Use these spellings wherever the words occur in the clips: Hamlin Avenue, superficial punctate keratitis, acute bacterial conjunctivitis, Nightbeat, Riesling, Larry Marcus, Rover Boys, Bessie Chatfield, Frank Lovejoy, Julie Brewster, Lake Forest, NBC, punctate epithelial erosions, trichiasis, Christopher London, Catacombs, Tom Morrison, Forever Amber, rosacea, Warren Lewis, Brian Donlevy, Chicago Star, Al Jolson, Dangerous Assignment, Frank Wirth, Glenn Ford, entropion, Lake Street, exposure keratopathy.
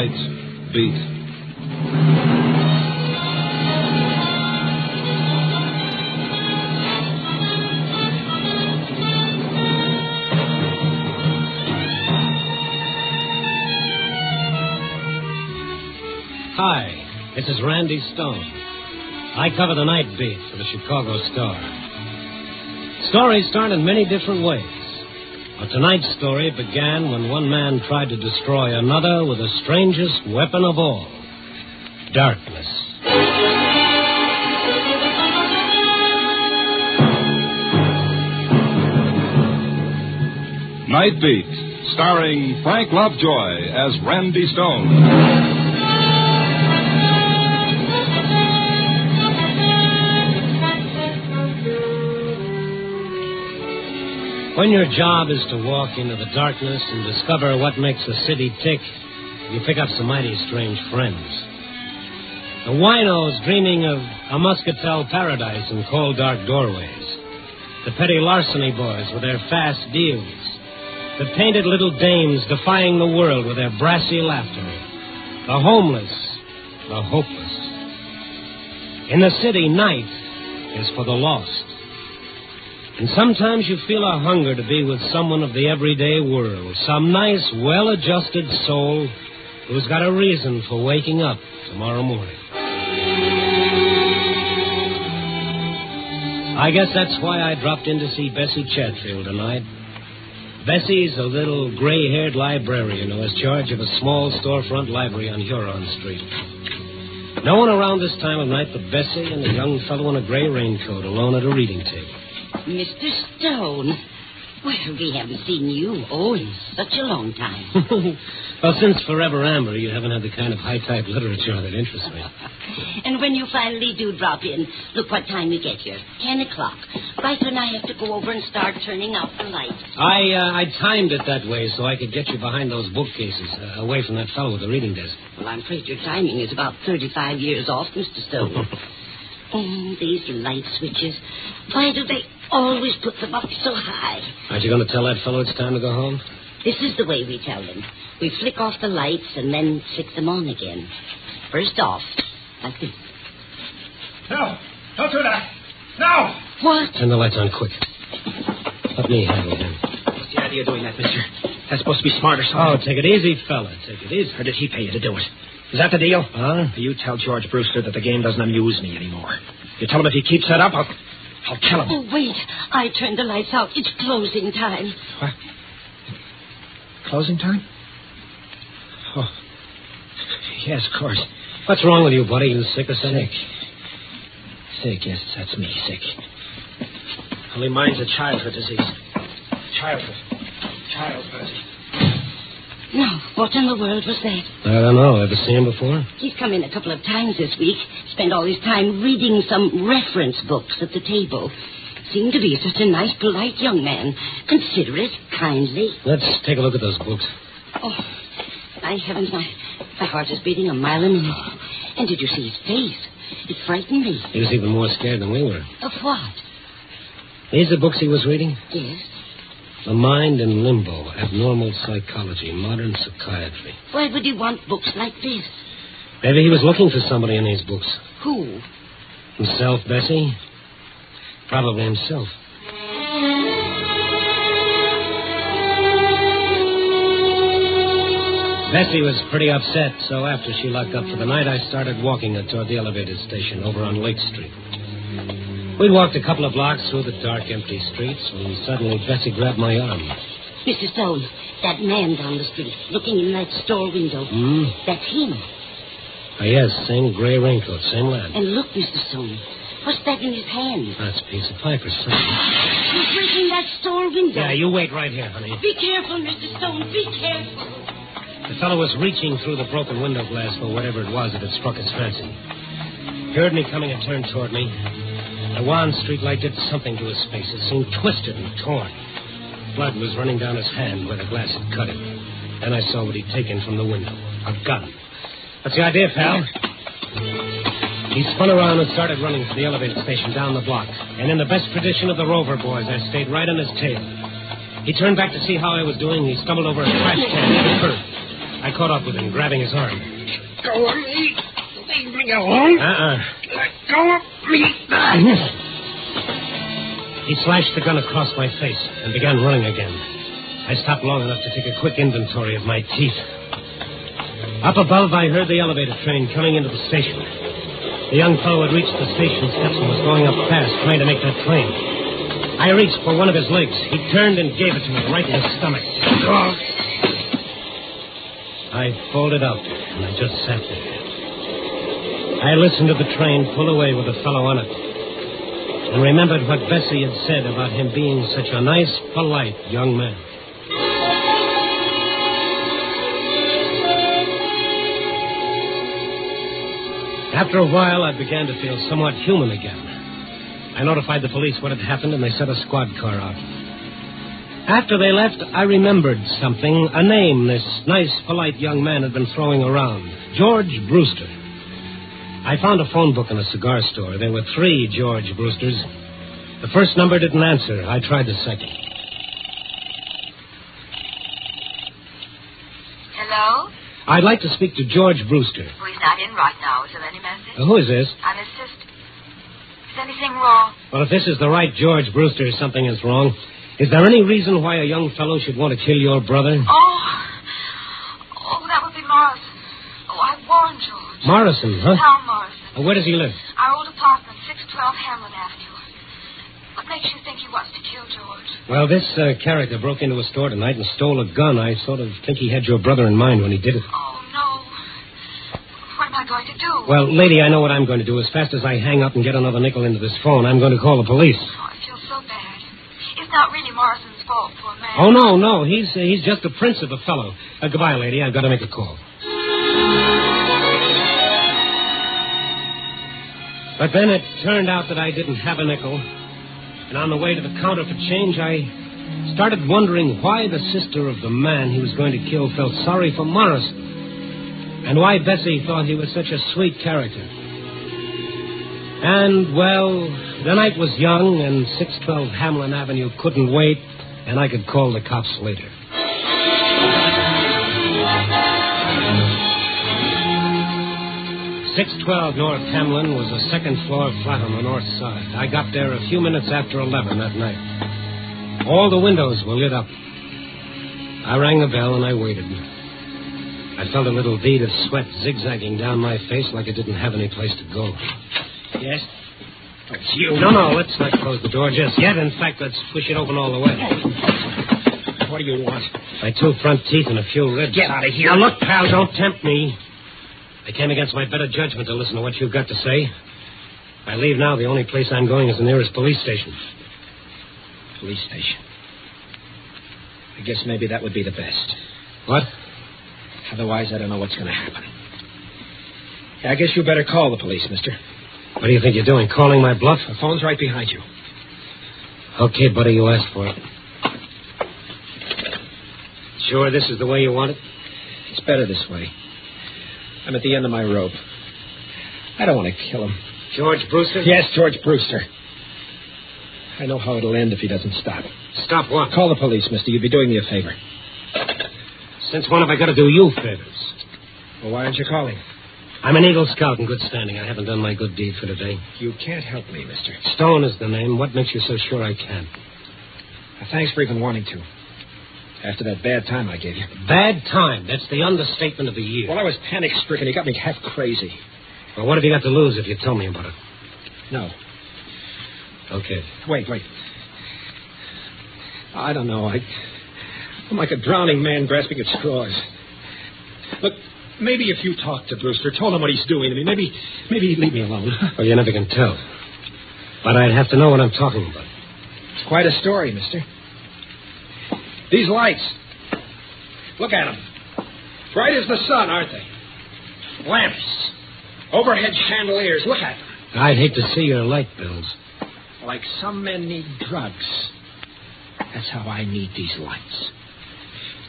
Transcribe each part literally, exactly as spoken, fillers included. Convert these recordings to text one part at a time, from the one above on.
Nightbeat. Hi, this is Randy Stone. I cover the night beat for the Chicago Star. Stories start in many different ways. But tonight's story began when one man tried to destroy another with the strangest weapon of all, darkness. Night Beat, starring Frank Lovejoy as Randy Stone. When your job is to walk into the darkness and discover what makes a city tick, you pick up some mighty strange friends. The winos dreaming of a muscatel paradise in cold, dark doorways. The petty larceny boys with their fast deals. The painted little dames defying the world with their brassy laughter. The homeless, the hopeless. In the city, night is for the lost. And sometimes you feel a hunger to be with someone of the everyday world, some nice, well-adjusted soul who's got a reason for waking up tomorrow morning. I guess that's why I dropped in to see Bessie Chatfield tonight. Bessie's a little gray-haired librarian who has charge of a small storefront library on Huron Street. No one around this time of night but Bessie and a young fellow in a gray raincoat alone at a reading table. Mister Stone, well, we haven't seen you, oh, in such a long time. Well, since Forever Amber, you haven't had the kind of high-type literature that interests me. And when you finally do drop in, look what time you get here. Ten o'clock. Right when I have to go over and start turning out the lights. I, uh, I timed it that way so I could get you behind those bookcases, uh, away from that fellow with the reading desk. Well, I'm afraid your timing is about thirty-five years off, Mister Stone. Oh, these light switches. Why do they always put them up so high? Aren't you going to tell that fellow it's time to go home? This is the way we tell them. We flick off the lights and then flick them on again. First off, like this. No, don't do that. No! What? Turn the lights on quick. Let me handle them. What's the idea of doing that, mister? That's supposed to be smarter, so... Oh, take it easy, fella. Take it easy. Or did he pay you to do it? Is that the deal? Huh? You tell George Brewster that the game doesn't amuse me anymore. You tell him if he keeps that up, I'll, I'll kill him. Oh, wait. I turned the lights out. It's closing time. What? Closing time? Oh. Yes, of course. What's wrong with you, buddy? You sick or something? Sick. Sick, yes, that's me, sick. Only mine's a childhood disease. Childhood. Childhood. No, what in the world was that? I don't know. Ever seen him before? He's come in a couple of times this week. Spent all his time reading some reference books at the table. Seemed to be such a nice, polite young man. Considerate, kindly. Let's take a look at those books. Oh, by heavens, my, my heart is beating a mile a minute. And did you see his face? It frightened me. He was even more scared than we were. Of what? These are books he was reading? Yes. The Mind in Limbo, Abnormal Psychology, Modern Psychiatry. Why would he want books like this? Maybe he was looking for somebody in these books. Who? Himself, Bessie. Probably himself. Bessie was pretty upset, so after she locked up for the night, I started walking her toward the elevated station over on Lake Street. We walked a couple of blocks through the dark, empty streets when suddenly Bessie grabbed my arm. Mister Stone, that man down the street, looking in that store window. Hmm? That's him. Ah, yes, same gray raincoat, same lad. And look, Mister Stone, what's that in his hand? That's a piece of pipe or something. He's breaking that store window. Yeah, you wait right here, honey. Be careful, Mister Stone, be careful. The fellow was reaching through the broken window glass for whatever it was that had struck his fancy. He heard me coming and turned toward me. The wan streetlight did something to his face. It seemed twisted and torn. Blood was running down his hand where the glass had cut him. Then I saw what he'd taken from the window. A gun. That's the idea, pal. He spun around and started running for the elevator station down the block. And in the best tradition of the Rover Boys, I stayed right on his tail. He turned back to see how I was doing. He stumbled over a trash can and hurt. I caught up with him, grabbing his arm. Let go of me. Leave me alone. Uh-uh. Let go of me. He slashed the gun across my face and began running again. I stopped long enough to take a quick inventory of my teeth. Up above, I heard the elevator train coming into the station. The young fellow had reached the station steps and was going up fast, trying to make that train. I reached for one of his legs. He turned and gave it to me right in the stomach. Oh. I folded up, and I just sat there. I listened to the train pull away with the fellow on it, and remembered what Bessie had said about him being such a nice, polite young man. After a while, I began to feel somewhat human again. I notified the police what had happened, and they sent a squad car out. After they left, I remembered something, a name this nice, polite young man had been throwing around, George Brewster. I found a phone book in a cigar store. There were three George Brewsters. The first number didn't answer. I tried the second. Hello? I'd like to speak to George Brewster. Well, he's not in right now. Is there any message? Uh, who is this? I'm his sister. Is anything wrong? Well, if this is the right George Brewster, something is wrong. Is there any reason why a young fellow should want to kill your brother? Oh, oh, that would be Morrison. Oh, I warned George. Morrison, huh? Tom Morrison. Oh, where does he live? Our old apartment, six twelve Hamlin Avenue. What makes you think he wants to kill George? Well, this uh, character broke into a store tonight and stole a gun. I sort of think he had your brother in mind when he did it. Oh, no. What am I going to do? Well, lady, I know what I'm going to do. As fast as I hang up and get another nickel into this phone, I'm going to call the police. Oh, I feel so bad. It's not really Morrison's fault, poor man. Oh, no, no. He's uh, he's just a prince of a fellow. Uh, goodbye, lady. I've got to make a call. But then it turned out that I didn't have a nickel. And on the way to the counter for change, I started wondering why the sister of the man he was going to kill felt sorry for Morrison. And why Bessie thought he was such a sweet character. And, well... The night was young, and six twelve Hamlin Avenue couldn't wait, and I could call the cops later. six twelve North Hamlin was a second-floor flat on the north side. I got there a few minutes after eleven that night. All the windows were lit up. I rang the bell, and I waited. I felt a little bead of sweat zigzagging down my face like I didn't have any place to go. Yes? It's you. No, no, let's not close the door just yet. In fact, let's push it open all the way. What do you want? My two front teeth and a few ribs. Get out of here. Now, look, pal, don't tempt me. I came against my better judgment to listen to what you've got to say. If I leave now, the only place I'm going is the nearest police station. Police station. I guess maybe that would be the best. What? Otherwise, I don't know what's going to happen. Yeah, I guess you better call the police, mister. What do you think you're doing, calling my bluff? The phone's right behind you. Okay, buddy, you asked for it. Sure, this is the way you want it? It's better this way. I'm at the end of my rope. I don't want to kill him. George Brewster? Yes, George Brewster. I know how it'll end if he doesn't stop. Stop what? Call the police, mister. You'd be doing me a favor. Since when have I got to do you favors? Well, why aren't you calling? I'm an Eagle Scout in good standing. I haven't done my good deed for today. You can't help me, mister. Stone is the name. What makes you so sure I can? Now, thanks for even wanting to. After that bad time I gave you. Bad time? That's the understatement of the year. Well, I was panic-stricken. You got me half crazy. Well, what have you got to lose if you tell me about it? No. Okay. Wait, wait. I don't know. I... I'm like a drowning man grasping at straws. Look... Maybe if you talk to Brewster, told him what he's doing to me, maybe maybe he'd leave me alone. Well, you never can tell. But I'd have to know what I'm talking about. It's quite a story, mister. These lights. Look at them. Bright as the sun, aren't they? Lamps. Overhead chandeliers. Look at them. I'd hate to see your light bills. Like some men need drugs. That's how I need these lights.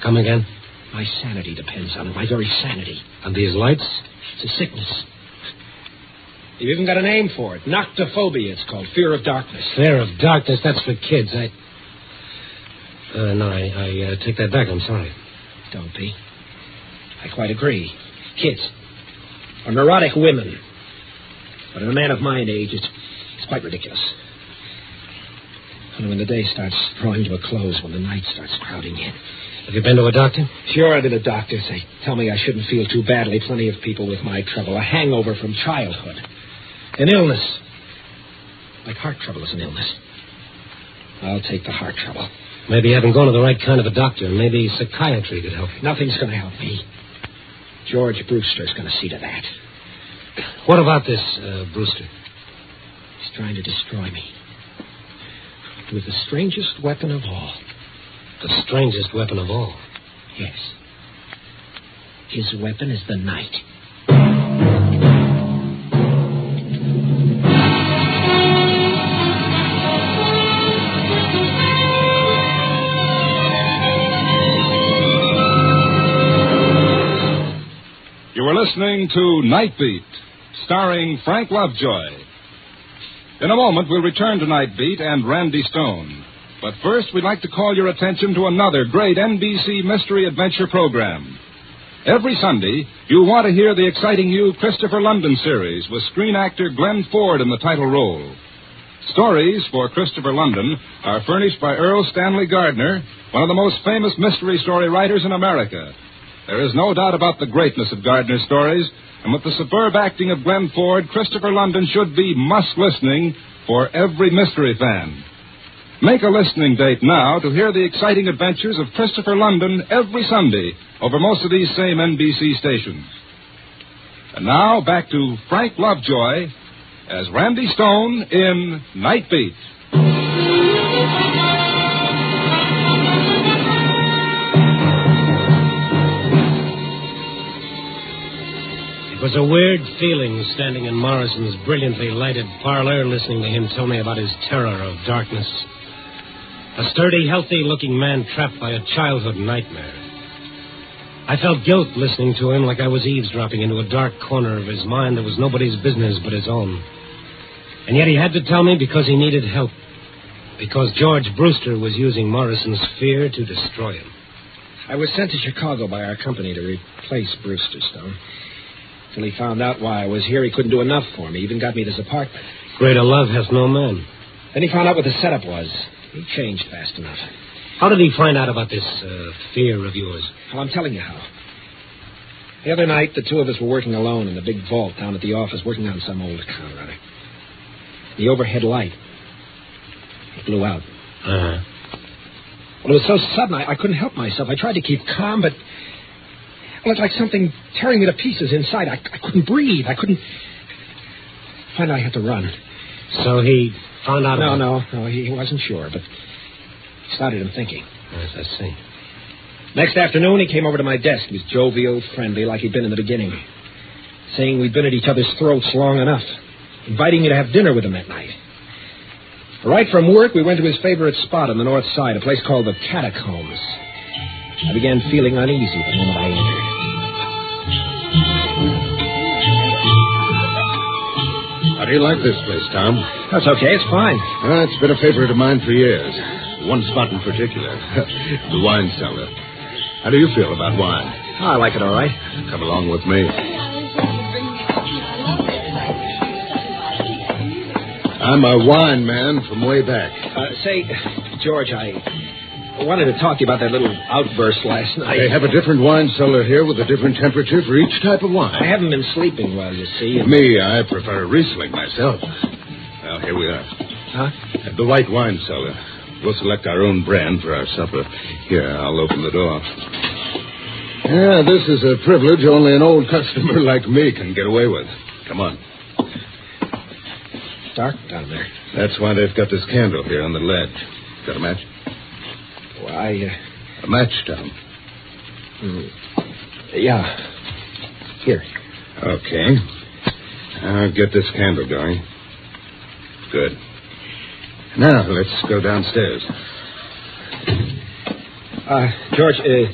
Come again? My sanity depends on it. My very sanity. On these lights? It's a sickness. You've even got a name for it. Noctophobia, it's called. Fear of darkness. Fear of darkness? That's for kids. I... Uh, no, I, I uh, take that back. I'm sorry. Don't be. I quite agree. Kids. Or neurotic women. But in a man of my age, it's, it's quite ridiculous. And when the day starts drawing to a close, when the night starts crowding in. Have you been to a doctor? Sure, I've been to doctors. They tell me I shouldn't feel too badly. Plenty of people with my trouble. A hangover from childhood. An illness. Like heart trouble is an illness. I'll take the heart trouble. Maybe you haven't gone to the right kind of a doctor. Maybe psychiatry could help you. Nothing's going to help me. George Brewster's going to see to that. What about this, uh, Brewster? He's trying to destroy me. With the strangest weapon of all. The strangest weapon of all? Yes. His weapon is the night. You were listening to Nightbeat, starring Frank Lovejoy. In a moment, we'll return to Nightbeat and Randy Stone. But first, we'd like to call your attention to another great N B C mystery adventure program. Every Sunday, you'll want to hear the exciting new Christopher London series with screen actor Glenn Ford in the title role. Stories for Christopher London are furnished by Earl Stanley Gardner, one of the most famous mystery story writers in America. There is no doubt about the greatness of Gardner's stories, and with the superb acting of Glenn Ford, Christopher London should be must-listening for every mystery fan. Make a listening date now to hear the exciting adventures of Christopher London every Sunday over most of these same N B C stations. And now, back to Frank Lovejoy as Randy Stone in Nightbeat. It was a weird feeling standing in Morrison's brilliantly lighted parlor listening to him tell me about his terror of darkness. A sturdy, healthy-looking man trapped by a childhood nightmare. I felt guilt listening to him like I was eavesdropping into a dark corner of his mind that was nobody's business but his own. And yet he had to tell me because he needed help. Because George Brewster was using Morrison's fear to destroy him. I was sent to Chicago by our company to replace Brewster, Stone. Till he found out why I was here, he couldn't do enough for me. He even got me this apartment. Greater love hath no man. Then he found out what the setup was. He changed fast enough. How did he find out about this uh, fear of yours? Well, I'm telling you how. The other night, the two of us were working alone in the big vault down at the office, working on some old account or other. The overhead light, it blew out. Uh-huh. Well, it was so sudden, I, I couldn't help myself. I tried to keep calm, but well, it's like something tearing me to pieces inside. I, I couldn't breathe. I couldn't. Finally, I had to run. So he found out about it? No, no, no. He wasn't sure, but it started him thinking. Yes, I see. Next afternoon, he came over to my desk. He was jovial, friendly, like he'd been in the beginning. Saying we'd been at each other's throats long enough. Inviting me to have dinner with him that night. Right from work, we went to his favorite spot on the north side, a place called the Catacombs. I began feeling uneasy the moment I entered. How do you like this place, Tom? That's okay. It's fine. Uh, it's been a favorite of mine for years. One spot in particular. The wine cellar. How do you feel about wine? Oh, I like it all right. Come along with me. I'm a wine man from way back. Uh, say, George, I wanted to talk to you about that little outburst last night. They have a different wine cellar here with a different temperature for each type of wine. I haven't been sleeping well, you see. And me, I prefer Riesling myself. Well, here we are. Huh? At the white wine cellar. We'll select our own brand for our supper. Here, I'll open the door. Yeah, this is a privilege only an old customer like me can get away with. Come on. It's dark down there. That's why they've got this candle here on the ledge. Got a match? Why? Well, uh... A match, Tom. Mm. Yeah. Here. Okay. I'll get this candle going. Good. Now, let's go downstairs. Uh, George, uh,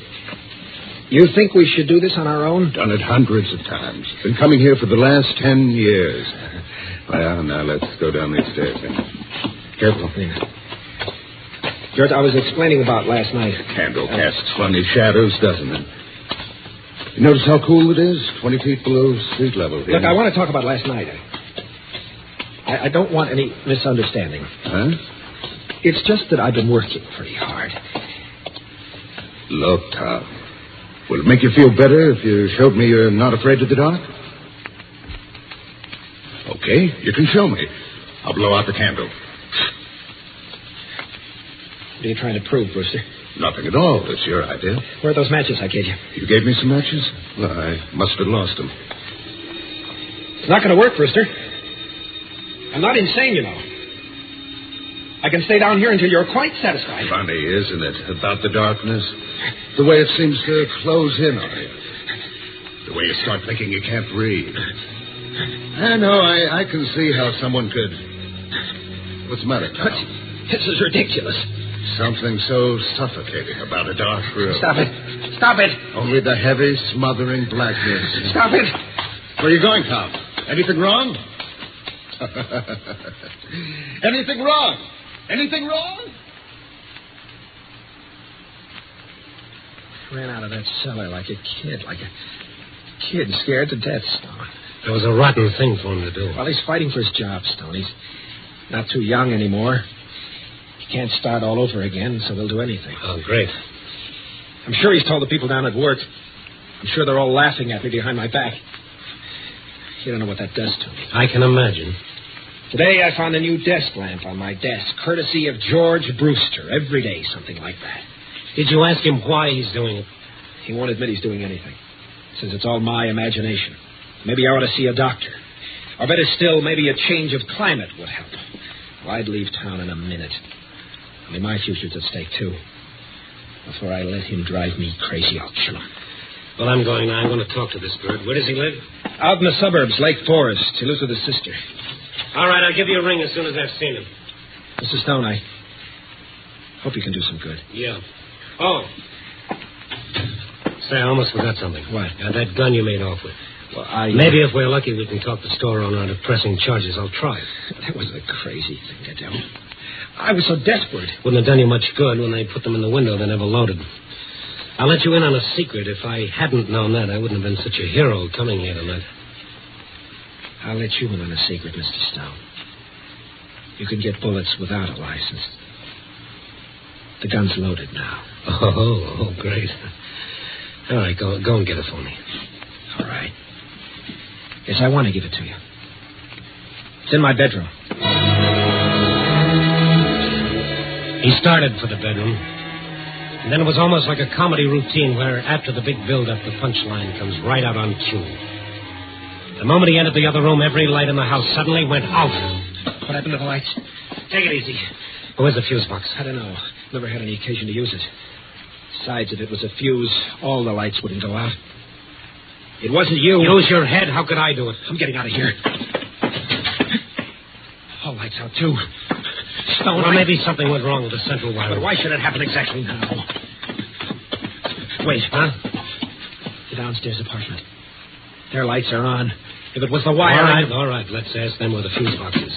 you think we should do this on our own? Done it hundreds of times. Been coming here for the last ten years. Well, now, let's go down these stairs. Huh? Careful. Yeah. George, I was explaining about last night. Candle uh, casts funny shadows, doesn't it? You notice how cool it is? Twenty feet below street level here. Look, I want to talk about last night. I, I don't want any misunderstanding. Huh? It's just that I've been working pretty hard. Look, Tom. Would it make you feel better if you showed me you're not afraid of the dark? Okay, you can show me. I'll blow out the candle. What are you trying to prove, Brewster? Nothing at all. It's your idea. Where are those matches I gave you? You gave me some matches? Well, I must have lost them. It's not going to work, Brewster. I'm not insane, you know. I can stay down here until you're quite satisfied. Funny, isn't it, about the darkness? The way it seems to close in on you. The way you start thinking you can't breathe. I know, I, I can see how someone could... What's the matter, Tom? What? This is ridiculous. Something so suffocating about a dark room. Stop it. Stop it. Only the heavy, smothering blackness. Stop it. Where are you going, Tom? Anything wrong? Anything wrong? Anything wrong? I ran out of that cellar like a kid, like a kid scared to death, Stone. It was a rotten thing for him to do. Well, he's fighting for his job, Stone. He's not too young anymore. Can't start all over again, so they'll do anything. Oh, great. I'm sure he's told the people down at work. I'm sure they're all laughing at me behind my back. You don't know what that does to me. I can imagine. Today I found a new desk lamp on my desk, courtesy of George Brewster. Every day, something like that. Did you ask him why he's doing it? He won't admit he's doing anything, since it's all my imagination. Maybe I ought to see a doctor. Or better still, maybe a change of climate would help. Well, I'd leave town in a minute. I mean, my future's at stake, too. Before I let him drive me crazy, I'll kill him. Well, I'm going now. I'm going to talk to this bird. Where does he live? Out in the suburbs, Lake Forest. He lives with his sister. All right, I'll give you a ring as soon as I've seen him. Mister Stone, I hope you can do some good. Yeah. Oh. Say, I almost forgot something. What? Now, that gun you made off with. Well, I... Maybe if we're lucky, we can talk the store owner out of pressing charges. I'll try. That was a crazy thing to do. I was so desperate. Wouldn't have done you much good. When they put them in the window, they never loaded. I'll let you in on a secret. If I hadn't known that, I wouldn't have been such a hero coming here tonight. I'll let you in on a secret, Mister Stone. You can get bullets without a license. The gun's loaded now. Oh, oh great. All right, go, go and get it for me. All right. Yes, I want to give it to you. It's in my bedroom. He started for the bedroom, and then it was almost like a comedy routine where after the big build-up, the punchline comes right out on cue. The moment he entered the other room, every light in the house suddenly went out. What happened to the lights? Take it easy. Oh, where's the fuse box? I don't know. Never had any occasion to use it. Besides, if it was a fuse, all the lights wouldn't go out. It wasn't you. Use your head. How could I do it? I'm getting out of here. All lights out, too. Stone, well, I... maybe something went wrong with the central wire. But why should it happen exactly now? Wait, huh? The downstairs apartment. Their lights are on. If it was the wire... All right, I... all right. Let's ask them where the fuse box is.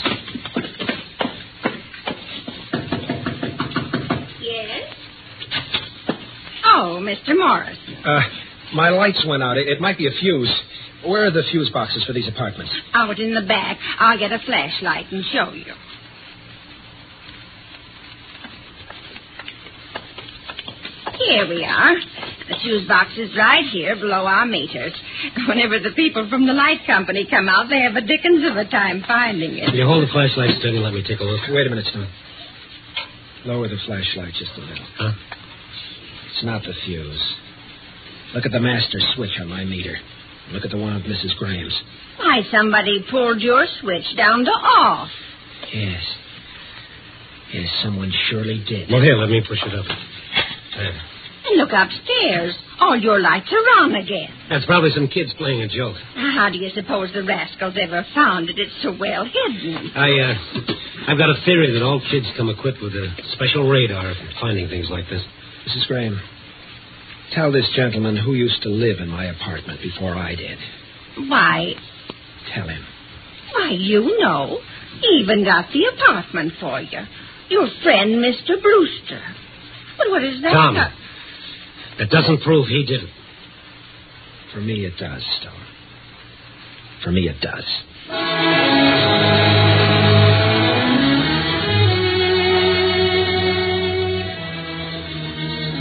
Yes? Oh, Mister Morris. Uh, my lights went out. It, it might be a fuse. Where are the fuse boxes for these apartments? Out in the back. I'll get a flashlight and show you. Here we are. The fuse box is right here below our meters. Whenever the people from the light company come out, they have a dickens of a time finding it. Will you hold the flashlight steady and let me take a look? Wait a minute, Stone. Lower the flashlight just a little. Huh? It's not the fuse. Look at the master switch on my meter. Look at the one of Missus Graham's. Why, somebody pulled your switch down to off. Yes. Yes, someone surely did. Well, here, let me push it up. There. And look upstairs. All your lights are on again. That's probably some kids playing a joke. How do you suppose the rascals ever found it? It's so well hidden. I, uh, I've got a theory that all kids come equipped with a special radar for finding things like this. Missus Graham, tell this gentleman who used to live in my apartment before I did. Why? Tell him. Why, you know. He even got the apartment for you. Your friend, Mister Brewster. But what is that? Tom, that doesn't prove he did it. For me, it does, Stone. For me, it does.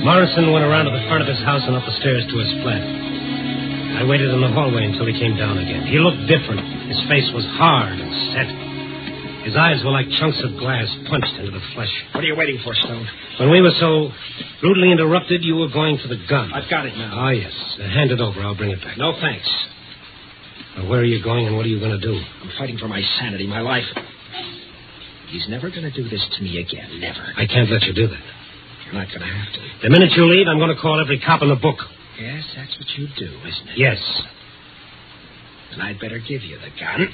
Morrison went around to the front of his house and up the stairs to his flat. I waited in the hallway until he came down again. He looked different. His face was hard and set. His eyes were like chunks of glass punched into the flesh. What are you waiting for, Stone? When we were so brutally interrupted, you were going for the gun. I've got it now. Ah, yes. Uh, hand it over. I'll bring it back. No, thanks. Now, where are you going and what are you going to do? I'm fighting for my sanity, my life. He's never going to do this to me again. Never. I can't let you do that. You're not going to have to. The minute you leave, I'm going to call every cop in the book. Yes, that's what you do, isn't it? Yes. Then I'd better give you the gun.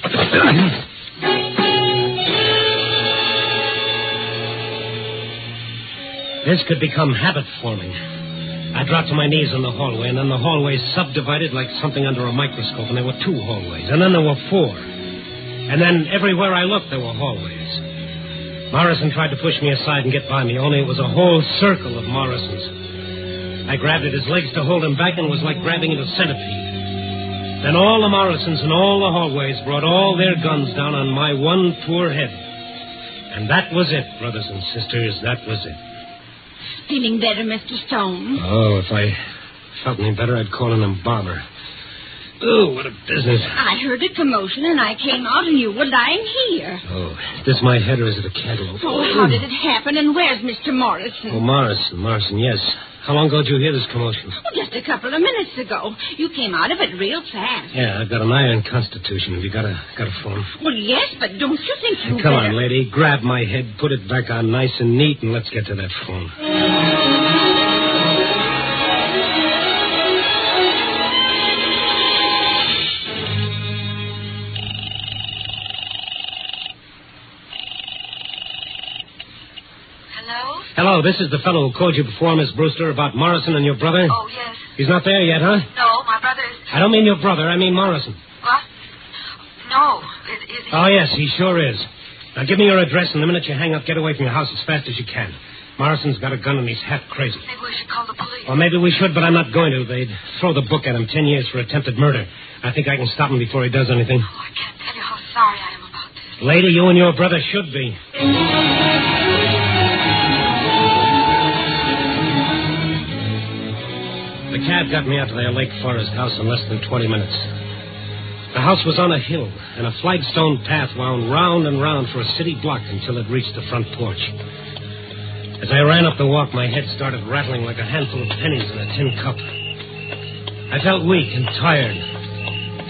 This could become habit-forming. I dropped to my knees in the hallway, and then the hallway subdivided like something under a microscope, and there were two hallways, and then there were four. And then everywhere I looked, there were hallways. Morrison tried to push me aside and get by me, only it was a whole circle of Morrisons. I grabbed at his legs to hold him back, and it was like grabbing at a centipede. Then all the Morrisons in all the hallways brought all their guns down on my one poor head. And that was it, brothers and sisters, that was it. Feeling better, Mister Stone? Oh, if I felt any better, I'd call an embalmer. Oh, what a business. I heard a commotion, and I came out, and you were lying here. Oh, is this my head, or is it a cantaloupe? Oh, how did it happen, and where's Mister Morrison? Oh, Morrison, Morrison, yes. How long ago did you hear this commotion? Oh, just a couple of minutes ago. You came out of it real fast. Yeah, I've got an iron constitution. Have you got a, got a phone? Well, yes, but don't you think you Come better... on, lady. Grab my head, put it back on nice and neat, and let's get to that phone. Hello, this is the fellow who called you before, Miss Brewster, about Morrison and your brother. Oh, yes. He's not there yet, huh? No, my brother is... I don't mean your brother, I mean Morrison. What? No, is, is he... Oh, yes, he sure is. Now, give me your address, and the minute you hang up, get away from your house as fast as you can. Morrison's got a gun, and he's half crazy. Maybe we should call the police. Well, maybe we should, but I'm not going to. They'd throw the book at him, ten years for attempted murder. I think I can stop him before he does anything. Oh, I can't tell you how sorry I am about this. Lady, you and your brother should be. The cab got me out to their Lake Forest house in less than twenty minutes. The house was on a hill, and a flagstone path wound round and round for a city block until it reached the front porch. As I ran up the walk, my head started rattling like a handful of pennies in a tin cup. I felt weak and tired.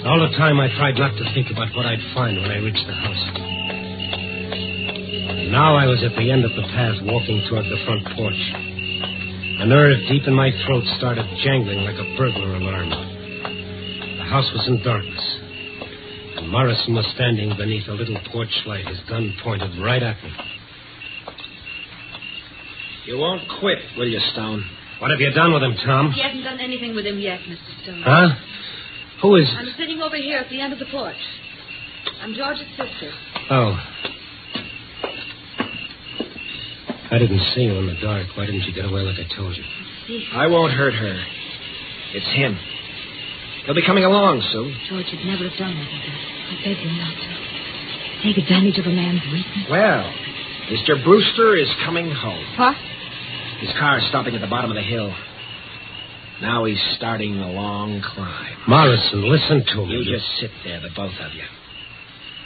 All the time I tried not to think about what I'd find when I reached the house. And now I was at the end of the path walking toward the front porch. A nerve deep in my throat started jangling like a burglar alarm. The house was in darkness, and Morrison was standing beneath a little porch light, his gun pointed right at me. You won't quit, will you, Stone? What have you done with him, Tom? He hasn't done anything with him yet, Mister Stone. Huh? Who is... I'm sitting over here at the end of the porch. I'm George's sister. Oh. I didn't see you in the dark. Why didn't you get away like I told you? I won't hurt her. It's him. He'll be coming along soon. George would never have done that. I beg you not to take advantage of a man's weakness. Well, Mister Brewster is coming home. What? His car is stopping at the bottom of the hill. Now he's starting a long climb. Morrison, listen to me. You just sit there, the both of you.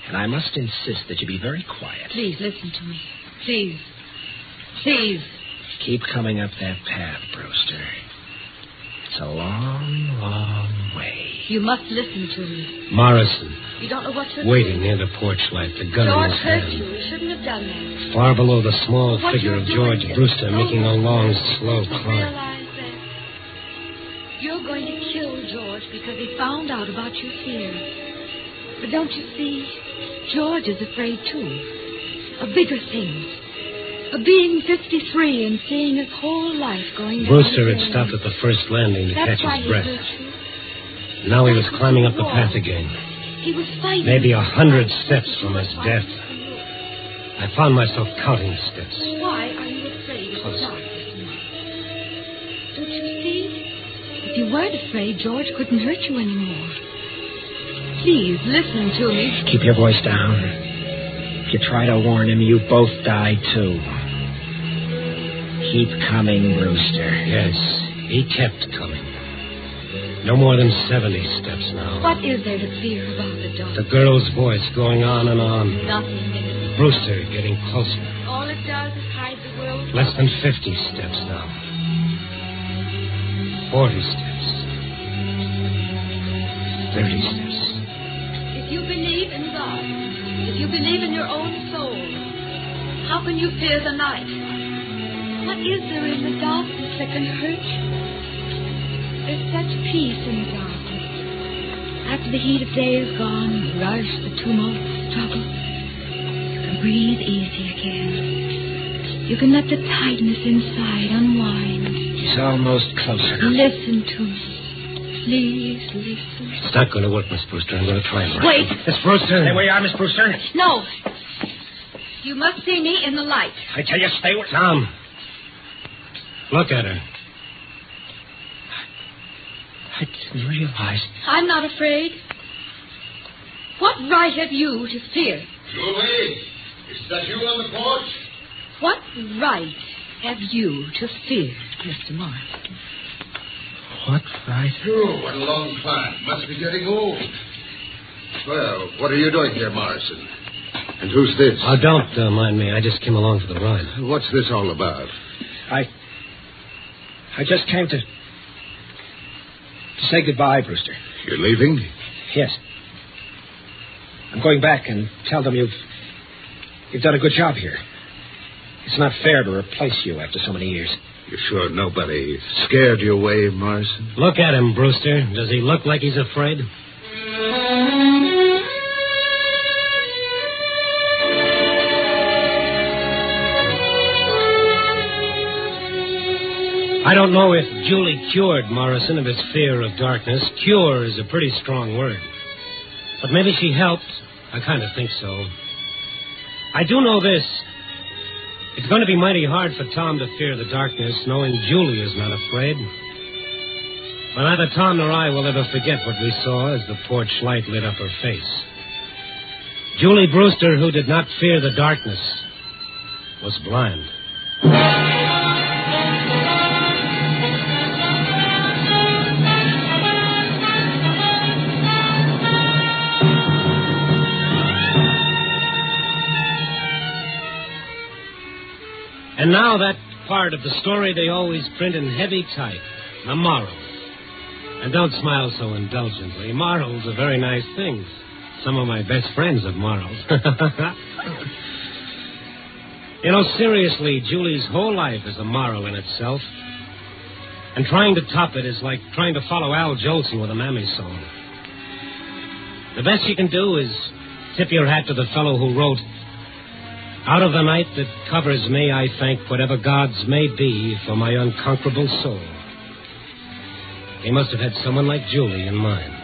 And I must insist that you be very quiet. Please, listen to me. Please. Please. Keep coming up that path, Brewster. It's a long, long way. You must listen to me. Morrison. You don't know what to do. Waiting near the porch light, the gun in his hand. George hurt you. You shouldn't have done that. Far below the small what figure of George Brewster making a long, slow climb. You realize that you're going to kill George because he found out about you here. But don't you see? George is afraid, too. Of bigger things. Being fifty-three and seeing his whole life going down... Brewster had stopped at the first landing to catch his breath. Now he was climbing up the path again. He was fighting. Maybe a hundred steps from his death. I found myself counting the steps. Why are you afraid of darkness? Don't you see? If you you weren't afraid George couldn't hurt you anymore. Please, listen to me. Keep your voice down. If you try to warn him, you both die, too. Keep coming, Brewster. Yes, he kept coming. No more than seventy steps now. What is there to fear about the dog? The girl's voice going on and on. Nothing is. Brewster getting closer. All it does is hide the world. Less than fifty steps now. forty steps. thirty steps. If you believe in God, if you believe in your own soul, how can you fear the night? What is there in the darkness that can hurt you? There's such peace in the darkness. After the heat of day is gone, rush, the tumult, the struggle, you can breathe easy again. You can let the tightness inside unwind. He's almost closer. Listen to me. Please listen. It's not going to work, Miss Brewster. I'm going to try and work. Wait. Miss Brewster. Stay where you are, Miss Brewster. No. You must see me in the light. I tell you, stay where... Tom. Look at her. I didn't realize. I'm not afraid. What right have you to fear? Julie, is that you on the porch? What right have you to fear, Mister Martin? What right? Oh, what a long climb. Must be getting old. Well, what are you doing here, Morrison? And who's this? Oh, don't uh, mind me. I just came along for the ride. What's this all about? I... I just came to... Say goodbye, Brewster. You're leaving? Yes. I'm going back and tell them you've you've done a good job here. It's not fair to replace you after so many years. You're sure nobody scared you away, Morrison? Look at him, Brewster. Does he look like he's afraid? I don't know if Julie cured Morrison of his fear of darkness. Cure is a pretty strong word. But maybe she helped. I kind of think so. I do know this. It's going to be mighty hard for Tom to fear the darkness, knowing Julie is not afraid. But neither Tom nor I will ever forget what we saw as the porch light lit up her face. Julie Brewster, who did not fear the darkness, was blind. And now that part of the story they always print in heavy type, the moral. And don't smile so indulgently. Morals are very nice things. Some of my best friends have morals. You know, seriously, Julie's whole life is a moral in itself. And trying to top it is like trying to follow Al Jolson with a mammy song. The best you can do is tip your hat to the fellow who wrote... Out of the night that covers me, I thank whatever gods may be for my unconquerable soul. He must have had someone like Julie in mind.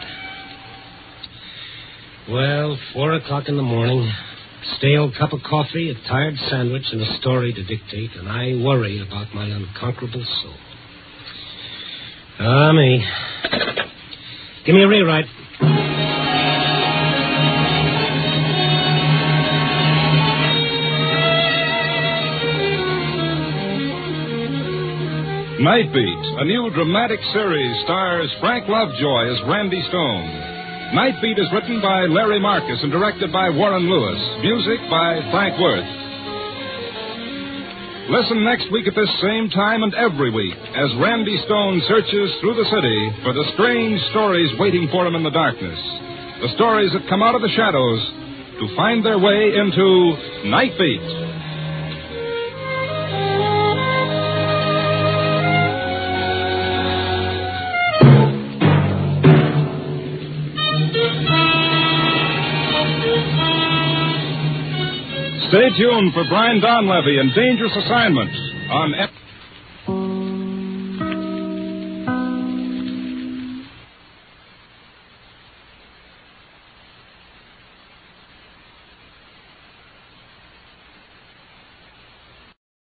Well, four o'clock in the morning, stale cup of coffee, a tired sandwich, and a story to dictate, and I worry about my unconquerable soul. Ah, me. Give me a rewrite. Nightbeat, a new dramatic series, stars Frank Lovejoy as Randy Stone. Nightbeat is written by Larry Marcus and directed by Warren Lewis. Music by Frank Wirth. Listen next week at this same time and every week as Randy Stone searches through the city for the strange stories waiting for him in the darkness. The stories that come out of the shadows to find their way into Nightbeat. Stay tuned for Brian Donlevy and Dangerous Assignment on...